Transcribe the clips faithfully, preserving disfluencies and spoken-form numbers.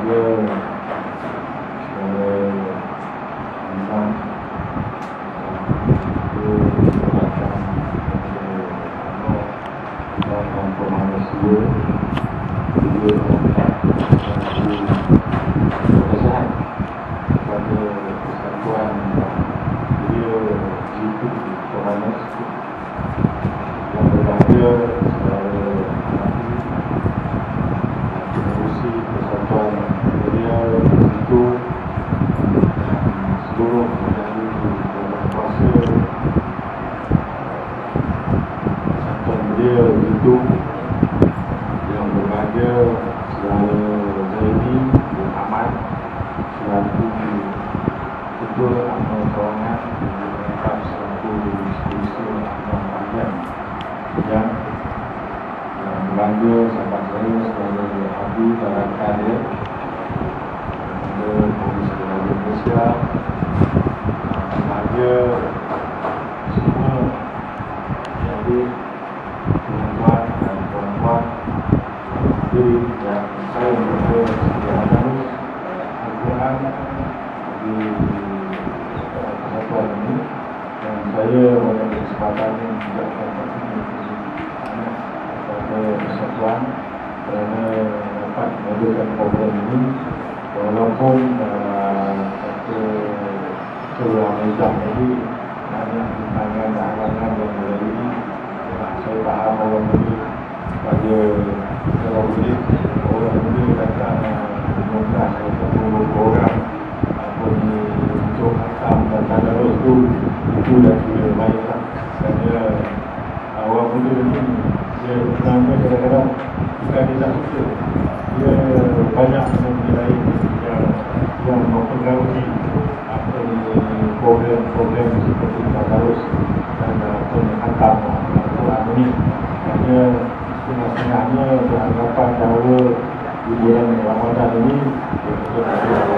dia secara lisan dia berkata kepada tanpa manusia dia berkata kesan kepada kesatuan dia jitu Johannes yang berbahagia secara menerusi kesatuan dia jitu seluruh dari kuasa kesatuan dia jitu yang berbahagia secara zaini dan aman selaku betul amal sorangan dan lengkap selaku distribusi amal panjang yang berbangga sahabat saya sebagai Haji Tarakan dia dan Komisi Haji Musa berbangga semua jadi perempuan dan perempuan diri dan saya berbangga sebagai Haji Al-Quran di kesatuan ini dan saya oleh kesempatan ini juga kepada kesatuan kerana dapat mengadakan program ini walaupun kata seorang Islam ini banyak tantangan dan halangan yang melalui saya faham orang ini pada kalau boleh orang ini datang menggunakan sepuluh orang untuk asam dan tadarus itu itu dah sudah baik lah kerana awal muda ini dia menangnya kadang-kadang bukan dia tak suka dia banyak benda lain yang yang mempengaruhi apa ni problem-problem seperti tadarus dan apa ni hantam Al-Quran ini kerana setengah-setengahnya beranggapan bahawa di bulan Ramadan ini kita tak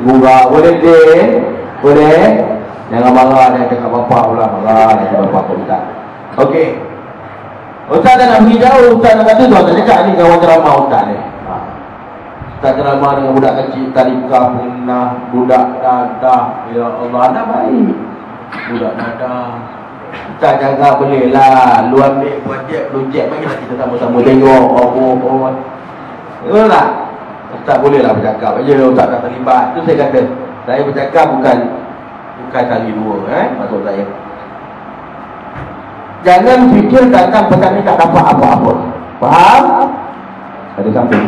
Buka, boleh deh, boleh. Jangan marah dia cakap bapak pula, marah dia cakap bapak pula. Okey. Ustaz dah nak pergi jauh, Ustaz dah kata tu, Ustaz cakap ni kawan ceramah Ustaz ni. Ustaz ceramah dengan budak kecil, talikah punah, budak dadah. Ya Allah, anak baik. Budak dadah. Ustaz jangan boleh lah, lu ambil buat dia, lu cek, marilah kita sama-sama tengok. Oh, oh, oh. Betul tak? Ustaz bolehlah bercakap je, Ustaz tak terlibat. Itu saya kata, saya bercakap bukan bukan kali dua, eh? Maksud saya jangan fikir datang pesan ni tak dapat apa-apa. Faham? Ada kamping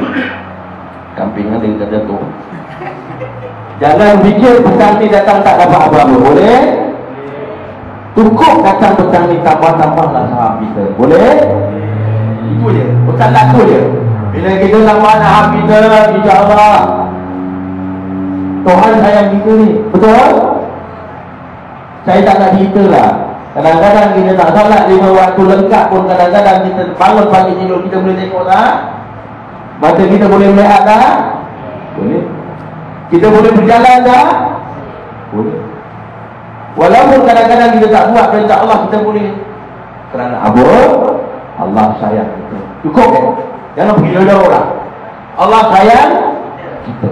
kamping ada yang terjatuh. Jangan fikir pesan ni datang tak dapat apa-apa. Boleh? Cukup datang pesan ni tambah-tambahlah saham kita. Boleh? Itu je, pesan laku je. Bila kita lawan aham kita, insyaAllah Tuhan sayang kita ni. Betul? Saya tak nak cerita lah. Kadang-kadang kita tak salat lima waktu lengkap pun kadang-kadang kita bangun pagi elok kita boleh tengok tak? Mata kita boleh melihat tak? Boleh. Kita boleh berjalan tak? Boleh. Walaupun kadang-kadang kita tak buat perintah Allah, kita boleh kerana apa? Allah sayang kita. Cukup kan? Jangan pergi lelaki orang. Allah sayang kita.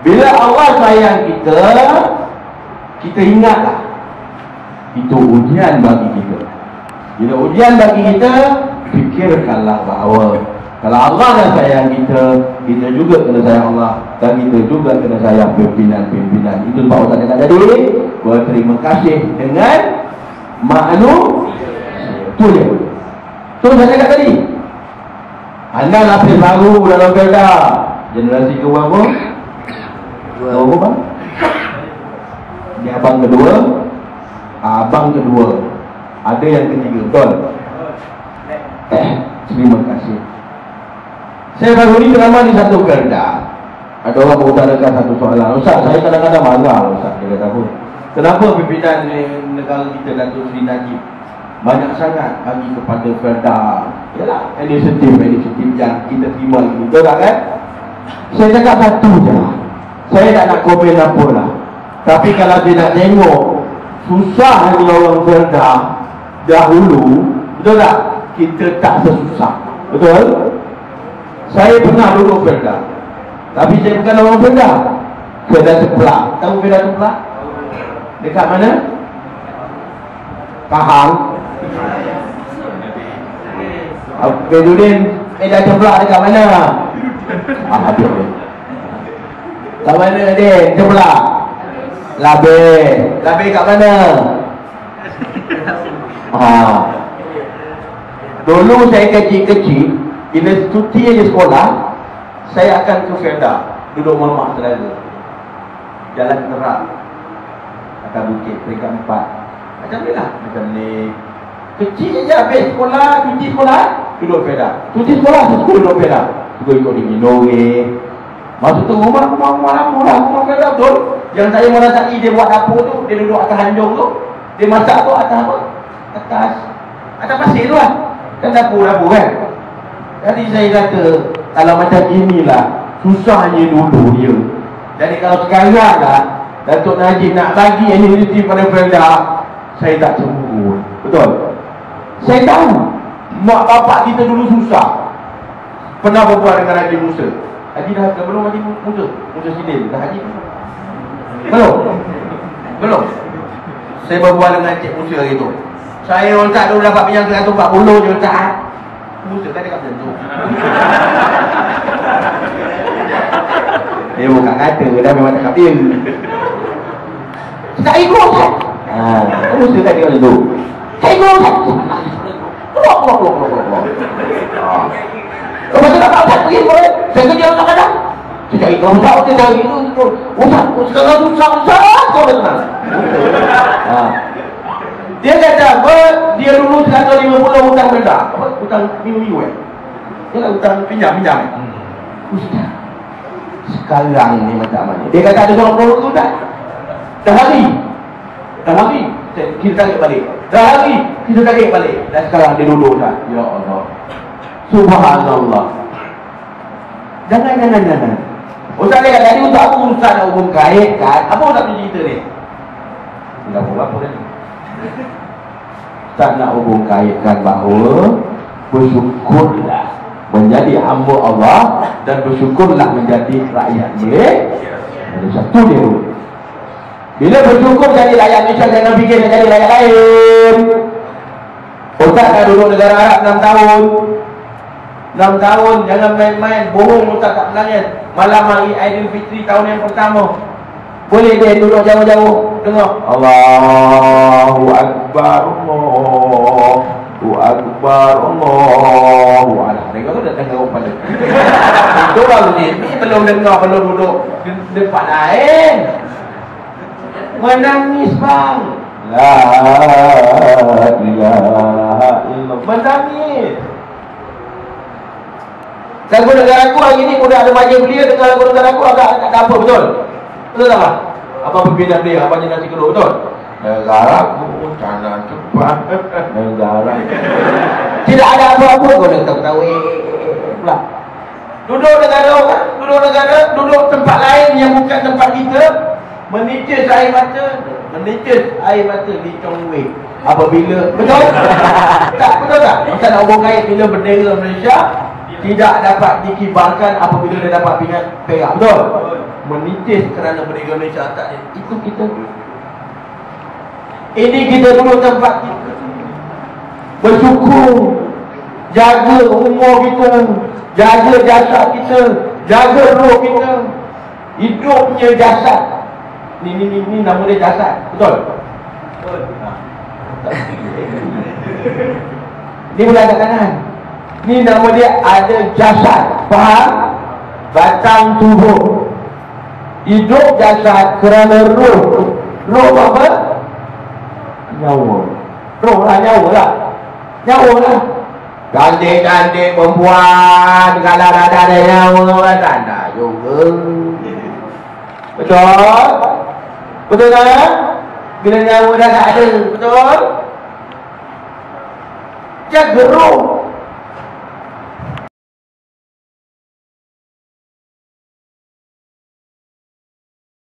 Bila Allah sayang kita, kita ingatlah itu ujian bagi kita. Bila ujian bagi kita, fikirkanlah bahawa kalau Allah dah sayang kita, kita juga kena sayang Allah. Dan kita juga kena sayang pimpinan-pimpinan. Itu sebab Ustaz cakap tadi, berterima kasih dengan manusia. Itu dia. Itu Ustaz cakap tadi. Anda lapis baru dalam beda generasi ke berapa? Dua bang. Ini abang kedua, abang kedua. Ada yang ketiga, betul? Eh, terima kasih. Saya baru ini ceramah di satu gerda. Ada orang mengutarakan satu soalan. Ustaz, saya kadang-kadang marah Ustaz. Dia kata, kenapa pimpinan negara kita Dato' Sri Najib banyak sangat bagi kepada gerda? Yalah, inisiatif-inisiatif yang kita terima itu orang kan. Saya cakap satu je. Saya tak nak komen apa lah. Tapi kalau dia nak tengok susah ni orang gerda dahulu, betul tak? Kita tak sesusah. Betul? Saya pernah duduk gerda, tapi saya bukan orang gerda. Gerda Teplak. Tahu gerda Teplak? Dekat mana? Pahang. Abduludin, gerda Teplak dekat mana? Ah, habis. Kat mana dia? Teplak. Labe. Labe kat mana? Ah. Dulu saya kecil-kecil, bila cuti aja sekolah, saya akan ke Ferda, duduk mamak terlalu jalan terang atas bukit peringkat empat. Macam ni lah, macam ni kecil je habis sekolah, cuti sekolah duduk Ferda, cuti sekolah suku duduk Ferda, suku ikut di Minore. Masuk tu rumah, rumah, rumah lama lah, rumah Ferda betul. Yang saya merasai dia buat dapur tu, dia duduk atas hanjung tu, dia masak tu atas apa? Atas atas pasir tu lah kan, dapur-dapur kan. Jadi saya kata, kalau macam inilah susahnya dulu dia. Jadi kalau sekarang lah Dato' Najib nak bagi energi pada Ferda, saya tak cemburu. Betul? Saya tahu mak bapak kita dulu susah. Pernah berbual dengan Haji Musa. Haji dah ke belum? Haji Musa? Musa Siddin dah Haji? Belum? Belum? Saya berbual dengan Encik Musa hari tu. Saya orang tak dulu dapat pinjam seratus empat puluh je tak. Musa kan dia kat bentuk. Dia bukan kata, dah memang tak kapil. Tak ikut kan? Haa, Musa kan dia kat bentuk. Tak ikut kan? Keluar, keluar, keluar, keluar, keluar. Lepas tu dapat Ustaz pergi boleh. Saya kerja kadang-kadang. Saya cari kau Ustaz, saya cari itu. Ustaz, sekarang Ustaz, Ustaz, kau dah tenang. Dia kata apa? Dia dulu seratus lima puluh hutang rendah. Apa? Hutang minggu-minggu eh? Dia kata hutang pinjam-pinjam eh? Ustaz, sekarang ni macam mana? Dia kata ada orang produk tu dah. Dah hari. Dah hari. Kita tarik balik. Dah hari. Kita tarik balik. Dan sekarang dia duduk dah. Ya Allah. Subhanallah. Jangan, jangan, jangan. Ustaz dia kata tadi untuk aku Ustaz nak hukum kait kan? Apa Ustaz punya cerita ni? Tidak apa-apa ni. Tak nak hubung kaitkan bahawa bersyukurlah menjadi hamba Allah dan bersyukurlah menjadi rakyat Malaysia. Ada satu dia. Bila bersyukur jadi rakyat Malaysia, jangan fikir nak jadi rakyat lain. Ustaz dah duduk negara Arab enam tahun. enam tahun jangan main-main. Bohong Ustaz tak pelanggan. Malam hari Aidilfitri tahun yang pertama. Boleh dia duduk jauh-jauh dengar Allahu Akbar, Allahu Akbar, Allahu Akbar. Mereka tu dah dengar orang pada itu baru ni, ni belum dengar, belum duduk depan lain. Menangis bang. La ilaha illallah. Menangis. Lagu negara aku hari ni sudah ada majlis belia dengan lagu negara aku agak tak apa betul. Betul tak lah? Apa pembinaan dia? Apa jenis nasi kedua? Betul? Negara ku, tanah cepat. Negara ku. Tidak ada apa-apa. Kau dah tahu-tahu. Pulak. Duduk negara orang. Duduk negara. Duduk tempat lain yang bukan tempat kita. Menitis air mata. Menitis air mata di Chongwei. Apabila. Betul? Tak? Betul tak? Ustaz nak hubung kait bila bendera Malaysia tidak dapat dikibarkan apabila dia dapat pingat perak. Betul? Menitis kerana bendera Malaysia tak ada. Itu kita. Ini kita dulu tempat kita. Bersyukur. Jaga umur kita. Jaga jasad kita. Jaga roh kita. Hidupnya jasad. Ni ni ni, ni nama dia jasad. Betul? Betul. Ha. Ni pula kat kanan. Ni nama dia ada jasad. Faham? Batang tubuh. Hidup jasad kerana roh. Roh apa? Nyawa. Roh lah, nyawa lah. Nyawa lah. Cantik-cantik perempuan, kalau ada yang orang tanah juga. Betul? Betul tak? Bila nyawa dah tak ada, betul? Cak gerung.